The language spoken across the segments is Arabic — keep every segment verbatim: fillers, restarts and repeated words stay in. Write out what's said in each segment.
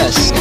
الناس.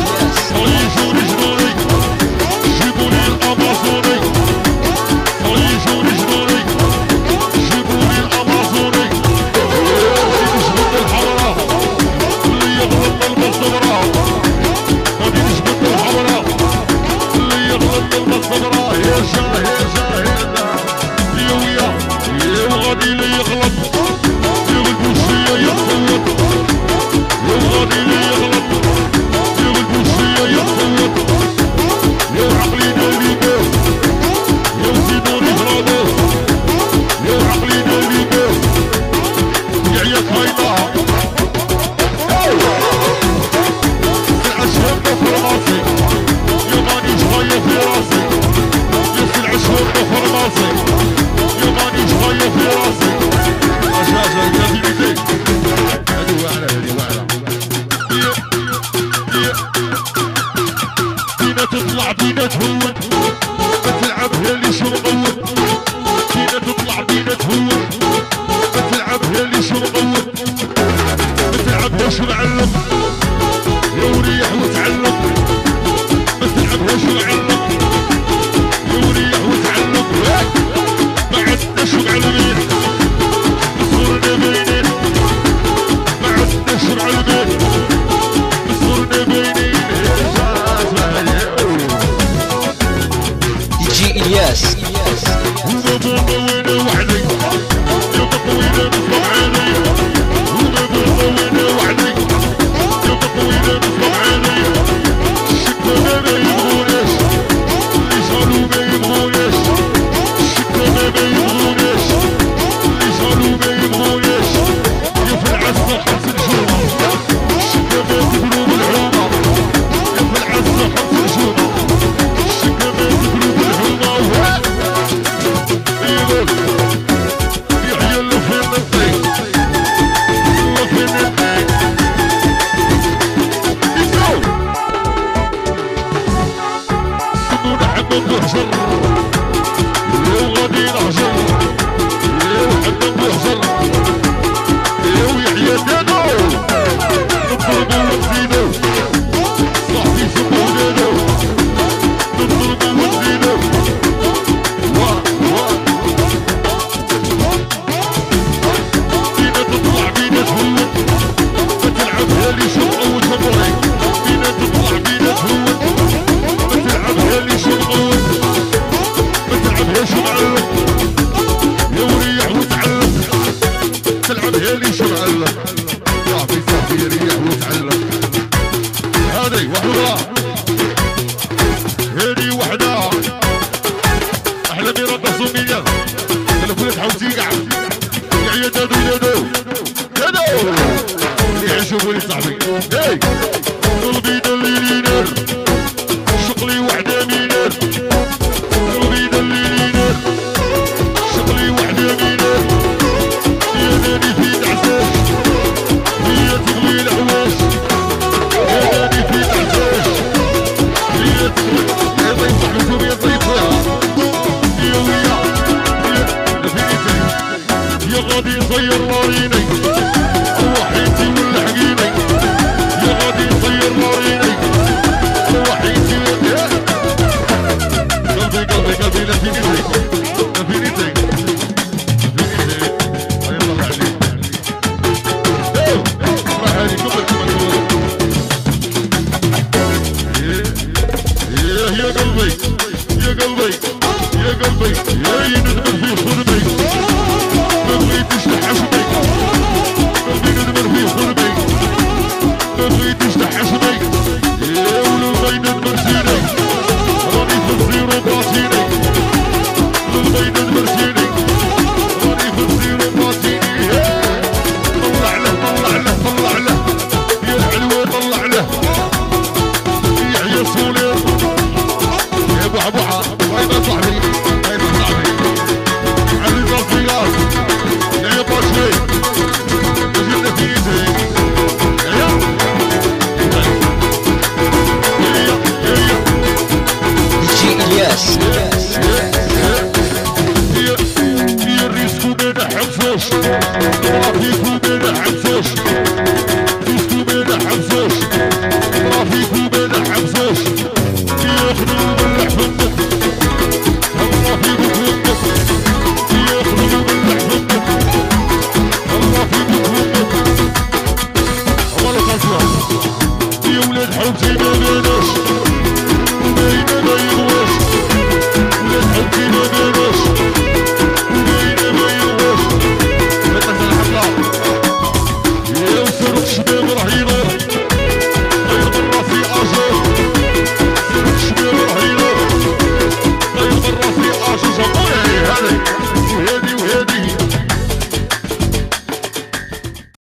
يا غادي يصير راريني